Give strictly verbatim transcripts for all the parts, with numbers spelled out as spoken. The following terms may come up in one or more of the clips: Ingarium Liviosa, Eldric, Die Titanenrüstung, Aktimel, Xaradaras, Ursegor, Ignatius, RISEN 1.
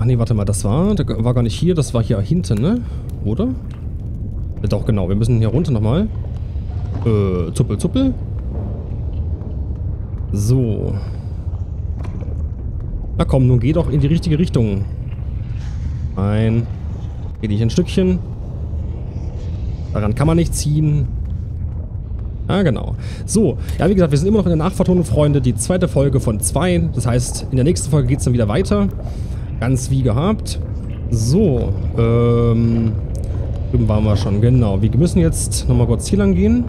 Ach nee, warte mal, das war... Das war gar nicht hier, das war hier hinten, ne? Oder? Ja, doch, genau. Wir müssen hier runter nochmal. Äh, zuppel, zuppel. So. Na komm, nun geh doch in die richtige Richtung. Nein. Geh nicht ein Stückchen. Daran kann man nicht ziehen. Ah, genau. So, ja, wie gesagt, wir sind immer noch in der Nachvertonung, Freunde. Die zweite Folge von zwei. Das heißt, in der nächsten Folge geht es dann wieder weiter. Ganz wie gehabt. So, ähm... drüben waren wir schon, genau. Wir müssen jetzt nochmal kurz hier lang gehen.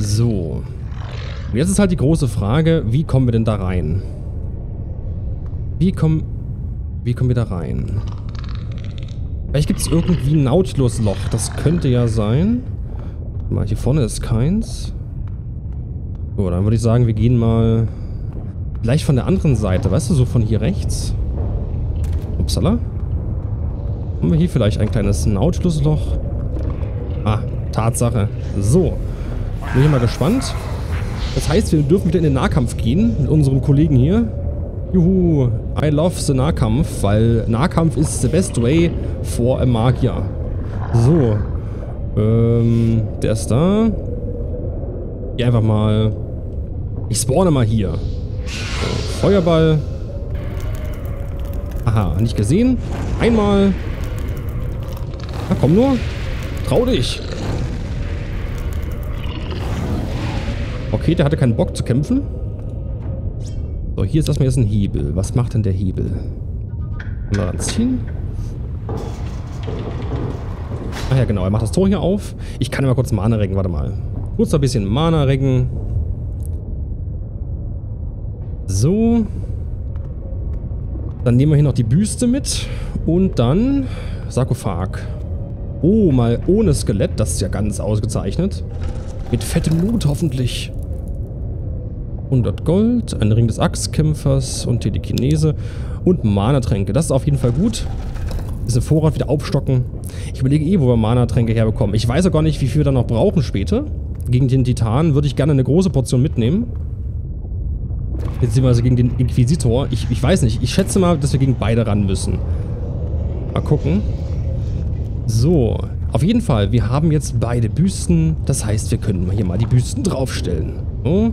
So. Und jetzt ist halt die große Frage, wie kommen wir denn da rein? Wie kommen... Wie kommen wir da rein? Vielleicht gibt es irgendwie ein Nautilusloch. Das könnte ja sein. Mal, hier vorne ist keins. So, dann würde ich sagen, wir gehen mal... Vielleicht von der anderen Seite, weißt du, so von hier rechts. Upsala. Haben wir hier vielleicht ein kleines Nautilusloch? Ah, Tatsache. So. Bin ich mal gespannt. Das heißt, wir dürfen wieder in den Nahkampf gehen mit unserem Kollegen hier. Juhu, I love the Nahkampf, weil Nahkampf ist the best way for a Magier. So. Ähm, der ist da. Geh einfach mal. Ich spawne mal hier. So, Feuerball. Aha, nicht gesehen. Einmal. Na komm nur. Trau dich. Okay, der hatte keinen Bock zu kämpfen. So, hier ist erstmal jetzt ein Hebel. Was macht denn der Hebel? Mal ranziehen. Ach ja, genau. Er macht das Tor hier auf. Ich kann mal kurz Mana reggen. Warte mal. Kurz ein bisschen Mana reggen. So. Dann nehmen wir hier noch die Büste mit. Und dann... Sarkophag. Oh, mal ohne Skelett. Das ist ja ganz ausgezeichnet. Mit fettem Loot hoffentlich. hundert Gold, ein Ring des Axtkämpfers und Telekinese und Mana-Tränke. Das ist auf jeden Fall gut. Ist ein Vorrat, wieder aufstocken. Ich überlege eh, wo wir Mana-Tränke herbekommen. Ich weiß ja gar nicht, wie viel wir dann noch brauchen später. Gegen den Titan würde ich gerne eine große Portion mitnehmen. Beziehungsweise gegen den Inquisitor. Ich, ich weiß nicht. Ich schätze mal, dass wir gegen beide ran müssen. Mal gucken. So. Auf jeden Fall, wir haben jetzt beide Büsten. Das heißt, wir können hier mal die Büsten draufstellen. So.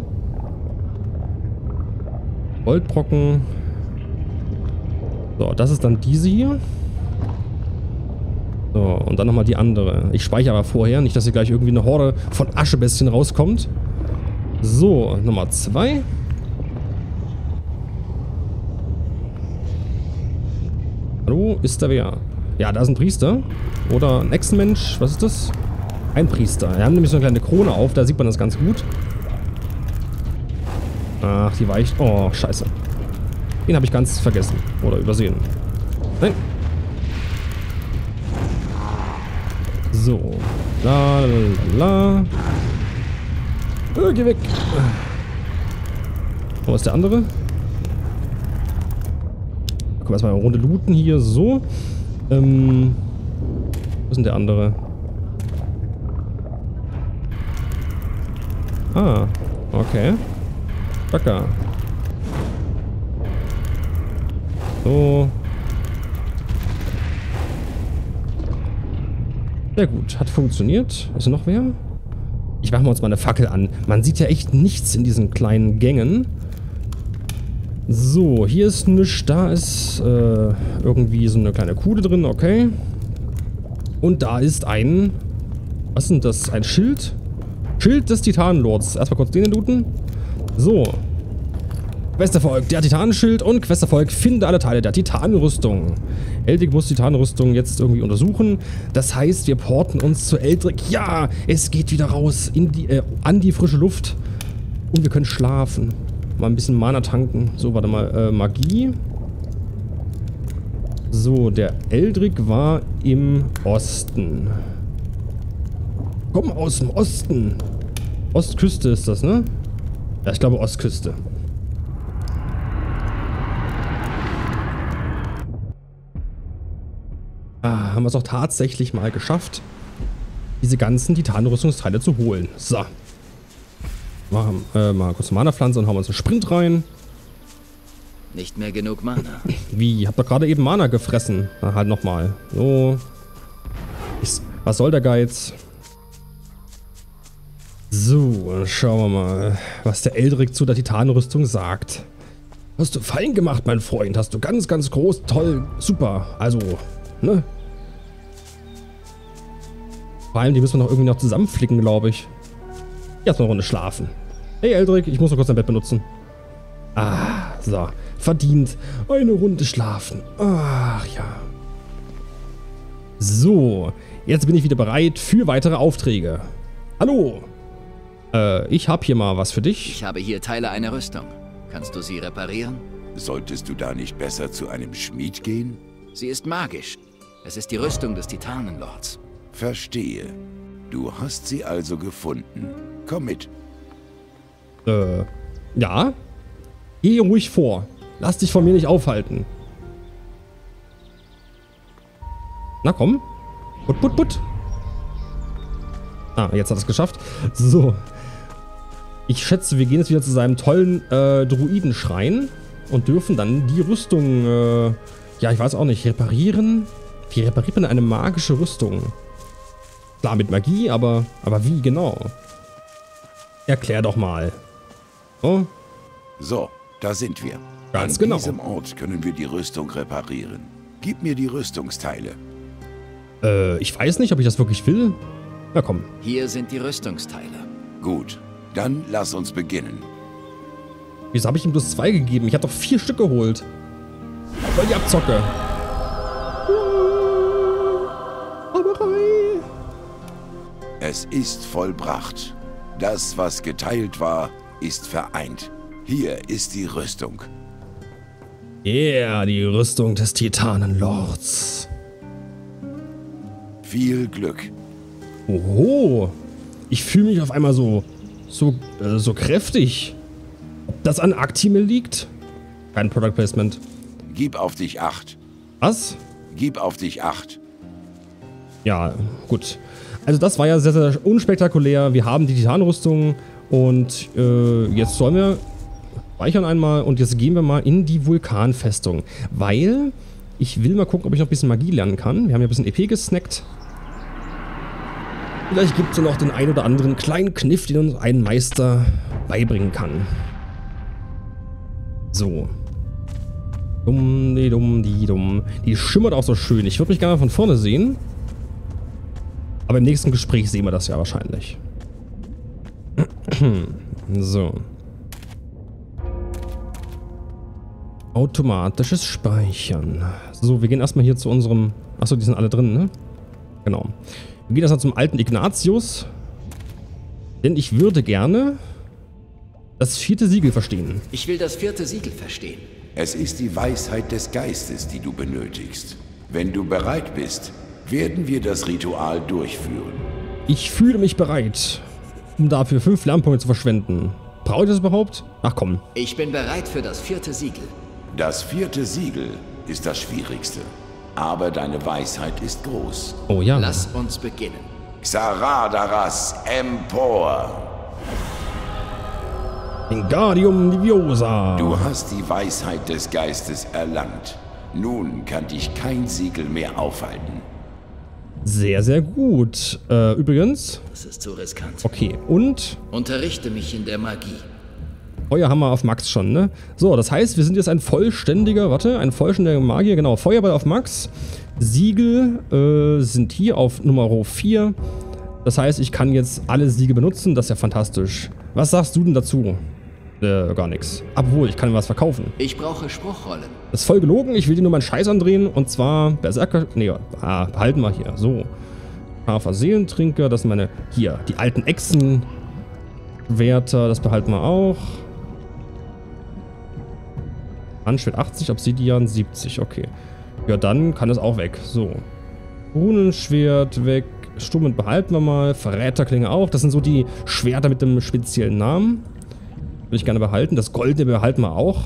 Goldbrocken. So, das ist dann diese hier. So, und dann nochmal die andere. Ich speichere aber vorher, nicht, dass hier gleich irgendwie eine Horde von Aschebestien rauskommt. So, Nummer zwei. Hallo, ist da wer? Ja, da ist ein Priester. Oder ein Echsenmensch. Was ist das? Ein Priester. Wir haben nämlich so eine kleine Krone auf, da sieht man das ganz gut. Ach, die weicht. Oh, scheiße. Den habe ich ganz vergessen. Oder übersehen. Nein. So. La, la, la. Oh, geh weg. Wo ist der andere? Komm, erstmal eine Runde looten hier. So. Ähm. Wo ist denn der andere? Ah. Okay. Backer. So. Sehr gut. Hat funktioniert. Ist noch wer? Ich mache mal uns mal eine Fackel an. Man sieht ja echt nichts in diesen kleinen Gängen. So. Hier ist nichts. Da ist äh, irgendwie so eine kleine Kuhle drin. Okay. Und da ist ein... Was ist denn das? Ein Schild? Schild des Titanenlords. Erstmal kurz den looten. So. Questerfolg, der Titanenschild und Questerfolg, finde alle Teile der Titanenrüstung. Eldric muss Titanenrüstung jetzt irgendwie untersuchen. Das heißt, wir porten uns zu Eldric. Ja, es geht wieder raus in die, äh, an die frische Luft. Und wir können schlafen. Mal ein bisschen Mana tanken. So, warte mal. Äh, Magie. So, der Eldric war im Osten. Komm aus dem Osten. Ostküste ist das, ne? Ja, ich glaube Ostküste. Ah, haben wir es auch tatsächlich mal geschafft, diese ganzen Titanenrüstungsteile zu holen. So. Machen äh, mal kurz eine Mana-Pflanze und hauen uns einen Sprint rein. Nicht mehr genug Mana. Wie? Ich hab doch gerade eben Mana gefressen. Na halt nochmal. So. Ich, was soll der Geiz? So, dann schauen wir mal, was der Eldric zu der Titanenrüstung sagt. Hast du fein gemacht, mein Freund. Hast du ganz, ganz groß, toll, super. Also, ne? Vor allem, die müssen wir noch irgendwie noch zusammenflicken, glaube ich. Erstmal eine Runde schlafen. Hey, Eldric, ich muss noch kurz dein Bett benutzen. Ah, so. Verdient. Eine Runde schlafen. Ach ja. So. Jetzt bin ich wieder bereit für weitere Aufträge. Hallo. Äh, ich habe hier mal was für dich. Ich habe hier Teile einer Rüstung. Kannst du sie reparieren? Solltest du da nicht besser zu einem Schmied gehen? Sie ist magisch. Es ist die Rüstung des Titanenlords. Verstehe. Du hast sie also gefunden. Komm mit. Äh, ja? Geh ruhig vor. Lass dich von mir nicht aufhalten. Na komm. Put, put, put. Ah, jetzt hat er es geschafft. So. Ich schätze, wir gehen jetzt wieder zu seinem tollen äh, Druidenschrein und dürfen dann die Rüstung, äh, ja, ich weiß auch nicht, reparieren. Wie repariert man eine magische Rüstung? Klar, mit Magie, aber, aber wie genau? Erklär doch mal. So. So, da sind wir. Ganz genau. An diesem Ort können wir die Rüstung reparieren. Gib mir die Rüstungsteile. Äh, ich weiß nicht, ob ich das wirklich will. Na komm. Hier sind die Rüstungsteile. Gut, dann lass uns beginnen. Wieso habe ich ihm bloß zwei gegeben? Ich habe doch vier Stück geholt. Voll die Abzocke. Es ist vollbracht. Das, was geteilt war, ist vereint. Hier ist die Rüstung. Yeah, die Rüstung des Titanenlords. Viel Glück. Oho. Ich fühle mich auf einmal so, so, äh, so kräftig. Ob das an Aktimel liegt? Kein Product Placement. Gib auf dich acht. Was? Gib auf dich acht. Ja, gut. Also das war ja sehr, sehr unspektakulär. Wir haben die Titanenrüstung und äh, jetzt sollen wir speichern einmal und jetzt gehen wir mal in die Vulkanfestung, weil ich will mal gucken, ob ich noch ein bisschen Magie lernen kann. Wir haben ja ein bisschen E P gesnackt. Vielleicht gibt es ja noch den ein oder anderen kleinen Kniff, den uns ein Meister beibringen kann. So. Dumm, die dumm, die dumm. Die schimmert auch so schön. Ich würde mich gerne von vorne sehen. Aber im nächsten Gespräch sehen wir das ja wahrscheinlich. So. Automatisches Speichern. So, wir gehen erstmal hier zu unserem... Achso, die sind alle drin, ne? Genau. Wir gehen erstmal zum alten Ignatius. Denn ich würde gerne das vierte Siegel verstehen. Ich will das vierte Siegel verstehen. Es ist die Weisheit des Geistes, die du benötigst. Wenn du bereit bist, werden wir das Ritual durchführen. Ich fühle mich bereit, um dafür fünf Lernpunkte zu verschwenden. Brauche ich das überhaupt? Ach komm. Ich bin bereit für das vierte Siegel. Das vierte Siegel ist das Schwierigste, aber deine Weisheit ist groß. Oh ja. Lass uns beginnen. Xaradaras empor. Ingarium Liviosa. Du hast die Weisheit des Geistes erlangt. Nun kann dich kein Siegel mehr aufhalten. Sehr, sehr gut. Äh, übrigens... Das ist zu riskant. Okay, und... Unterrichte mich in der Magie. Feuerhammer auf Max schon, ne? So, das heißt, wir sind jetzt ein vollständiger... Warte, ein vollständiger Magier. Genau, Feuerball auf Max. Siegel äh, sind hier auf Nummer vier. Das heißt, ich kann jetzt alle Siegel benutzen. Das ist ja fantastisch. Was sagst du denn dazu? Äh, gar nichts. Obwohl, ich kann was verkaufen. Ich brauche Spruchrollen. Das ist voll gelogen, ich will dir nur meinen Scheiß andrehen. Und zwar Berserker... Nee, ah, behalten wir hier. So. Hafer Seelentrinker, das sind meine... Hier, die alten Echsenschwerter, das behalten wir auch. Handschwert achtzig, Obsidian siebzig, okay. Ja, dann kann es auch weg. So. Runenschwert weg. Stumm behalten wir mal. Verräterklinge auch. Das sind so die Schwerter mit dem speziellen Namen. Würde ich gerne behalten. Das Goldene behalten wir auch.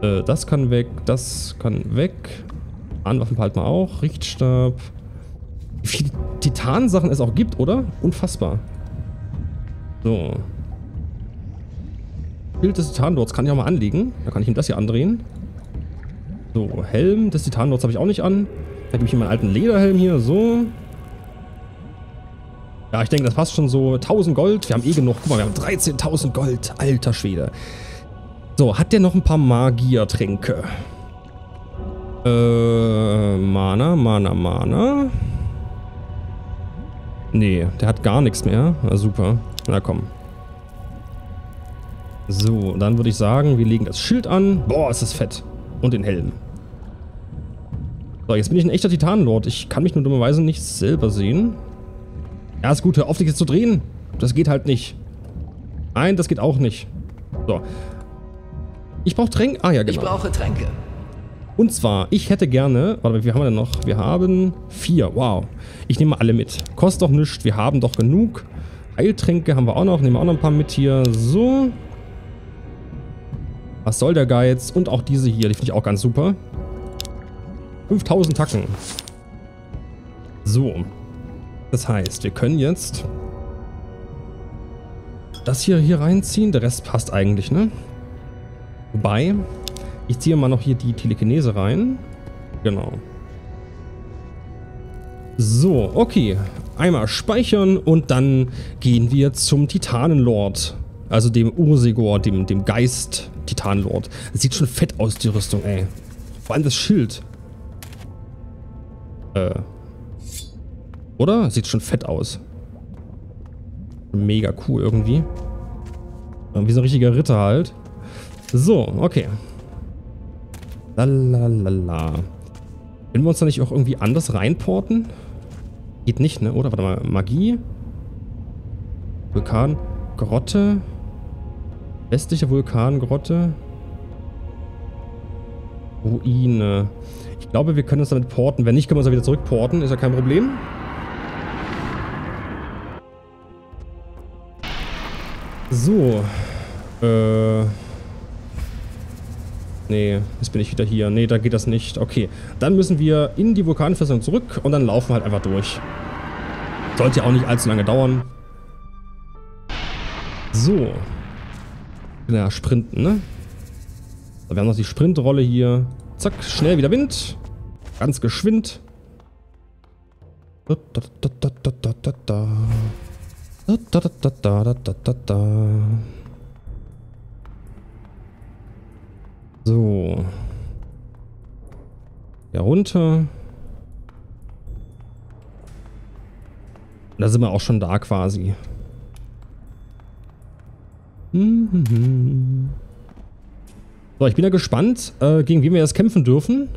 Äh, das kann weg. Das kann weg. Anwaffen behalten wir auch. Richtstab. Wie viele Titansachen es auch gibt, oder? Unfassbar. So. Bild des Titanlords kann ich auch mal anlegen. Da kann ich ihm das hier andrehen. So, Helm des Titanlords habe ich auch nicht an. Da gebe ich ihm meinen alten Lederhelm hier. So. Ja, ich denke, das passt schon so. tausend Gold. Wir haben eh genug. Guck mal, wir haben dreizehntausend Gold. Alter Schwede. So, hat der noch ein paar Magiertränke? Äh, Mana, Mana, Mana. Nee, der hat gar nichts mehr. Na super. Na komm. So, dann würde ich sagen, wir legen das Schild an. Boah, ist das fett. Und den Helm. So, jetzt bin ich ein echter Titanlord. Ich kann mich nur dummerweise nicht selber sehen. Ja, ist gut. Hör auf, dich jetzt zu drehen. Das geht halt nicht. Nein, das geht auch nicht. So. Ich brauche Tränke. Ah ja, genau. Ich brauche Tränke. Und zwar, ich hätte gerne... Warte, wie haben wir denn noch? Wir haben vier. Wow. Ich nehme mal alle mit. Kostet doch nichts. Wir haben doch genug. Heiltränke haben wir auch noch. Nehmen wir auch noch ein paar mit hier. So. Was soll der Geiz? Und auch diese hier. Die finde ich auch ganz super. fünftausend Tacken. So. Das heißt, wir können jetzt... das hier, hier reinziehen. Der Rest passt eigentlich, ne? Wobei... ich ziehe mal noch hier die Telekinese rein. Genau. So, okay. Einmal speichern und dann gehen wir zum Titanenlord. Also dem Ursegor, dem, dem Geist-Titanenlord. Das sieht schon fett aus, die Rüstung, ey. Vor allem das Schild. Äh. Oder? Sieht schon fett aus. Mega cool irgendwie. Wie so ein richtiger Ritter halt. So, okay. Lalalala. Können wir uns da nicht auch irgendwie anders reinporten? Geht nicht, ne? Oder? Warte mal. Magie. Vulkan. Grotte. Westliche Vulkangrotte. Ruine. Ich glaube, wir können uns damit porten. Wenn nicht, können wir uns da wieder zurückporten. Ist ja kein Problem. So. Äh... Nee, jetzt bin ich wieder hier. Nee, da geht das nicht. Okay, dann müssen wir in die Vulkanfestung zurück und dann laufen wir halt einfach durch. Sollte ja auch nicht allzu lange dauern. So. Ja, sprinten, ne? So, wir haben noch die Sprintrolle hier. Zack, schnell wieder Wind. Ganz geschwind. So. Ja, runter. Da sind wir auch schon da quasi. Mhm. So, ich bin ja gespannt, äh, gegen wen wir jetzt kämpfen dürfen.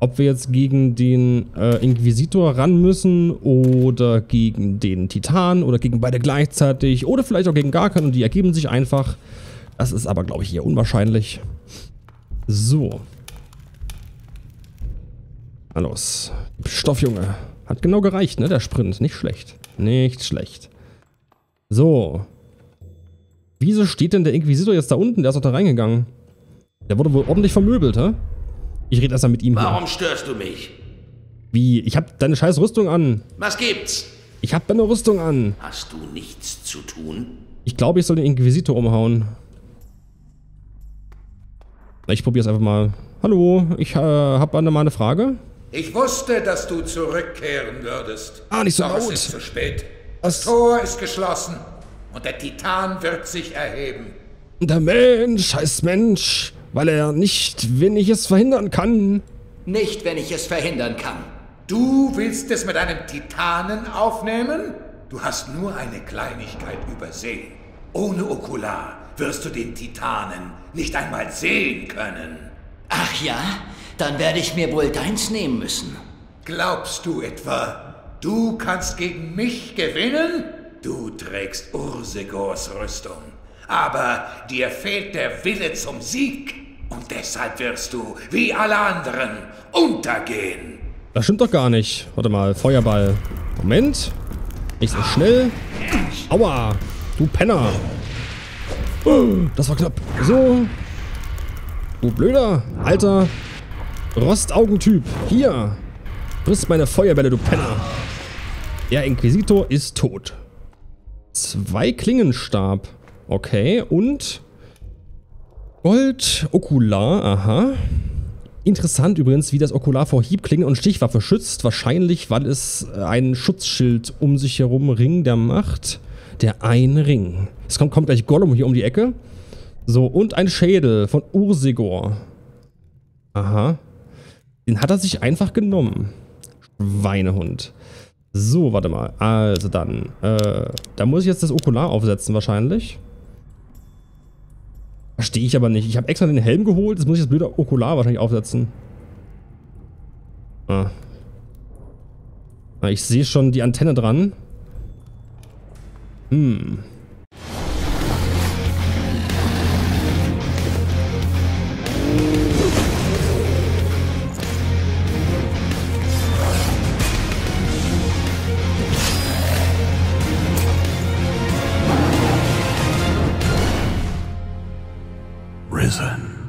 Ob wir jetzt gegen den äh, Inquisitor ran müssen oder gegen den Titan oder gegen beide gleichzeitig oder vielleicht auch gegen gar keinen und die ergeben sich einfach. Das ist aber, glaube ich, eher unwahrscheinlich. So. Na los. Stoff, Junge. Hat genau gereicht, ne? Der Sprint. Nicht schlecht. Nicht schlecht. So. Wieso steht denn der Inquisitor jetzt da unten? Der ist doch da reingegangen. Der wurde wohl ordentlich vermöbelt, hä? Ich rede erst mal mit ihm. Warum hier. Störst du mich? Wie? Ich hab deine scheiß Rüstung an. Was gibt's? Ich hab deine Rüstung an. Hast du nichts zu tun? Ich glaube, ich soll den Inquisitor umhauen. Ich probiere es einfach mal. Hallo, ich äh, habe mal eine Frage. Ich wusste, dass du zurückkehren würdest. Ah, nicht so gut. Es ist zu spät. Das Tor ist geschlossen und der Titan wird sich erheben. Der Mensch heißt Mensch, weil er nicht, wenn ich es verhindern kann. Nicht, wenn ich es verhindern kann. Du willst es mit einem Titanen aufnehmen? Du hast nur eine Kleinigkeit übersehen. Ohne Okular wirst du den Titanen nicht einmal sehen können. Ach ja? Dann werde ich mir wohl deins nehmen müssen. Glaubst du etwa, du kannst gegen mich gewinnen? Du trägst Ursegors Rüstung, aber dir fehlt der Wille zum Sieg. Und deshalb wirst du, wie alle anderen, untergehen. Das stimmt doch gar nicht. Warte mal, Feuerball. Moment. Nicht so schnell. Aua, du Penner. Das war knapp. So. Du blöder, alter Rostaugentyp. Hier. Friss meine Feuerbälle, du Penner. Der Inquisitor ist tot. Zwei Klingenstab. Okay, und Gold, Okular, aha. Interessant übrigens, wie das Okular vor Hiebklinge und Stichwaffe schützt. Wahrscheinlich, weil es einen Schutzschild um sich herum, Ring der Macht. Der ein Ring. Es kommt, kommt gleich Gollum hier um die Ecke. So, und ein Schädel von Ursegor. Aha. Den hat er sich einfach genommen. Schweinehund. So, warte mal. Also dann. Äh, da muss ich jetzt das Okular aufsetzen wahrscheinlich. Verstehe ich aber nicht. Ich habe extra den Helm geholt. Jetzt muss ich das blöde Okular wahrscheinlich aufsetzen. Ah. Ich sehe schon die Antenne dran. Hm. Risen.